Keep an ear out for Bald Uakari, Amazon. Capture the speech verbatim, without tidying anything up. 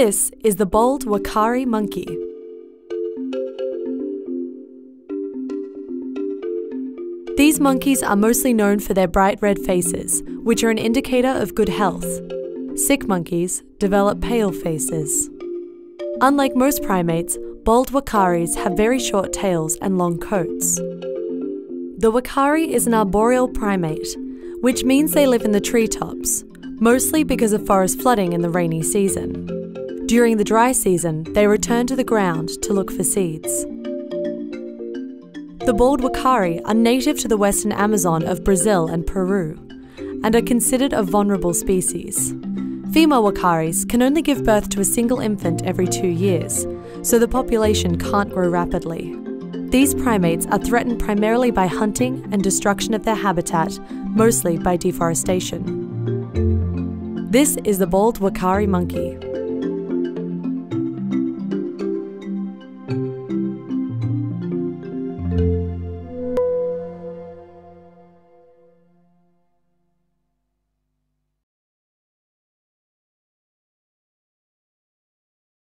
This is the bald Uakari monkey. These monkeys are mostly known for their bright red faces, which are an indicator of good health. Sick monkeys develop pale faces. Unlike most primates, bald Uakaris have very short tails and long coats. The Uakari is an arboreal primate, which means they live in the treetops, mostly because of forest flooding in the rainy season. During the dry season, they return to the ground to look for seeds. The bald Uakari are native to the western Amazon of Brazil and Peru, and are considered a vulnerable species. Female Uakaris can only give birth to a single infant every two years, so the population can't grow rapidly. These primates are threatened primarily by hunting and destruction of their habitat, mostly by deforestation. This is the bald Uakari monkey.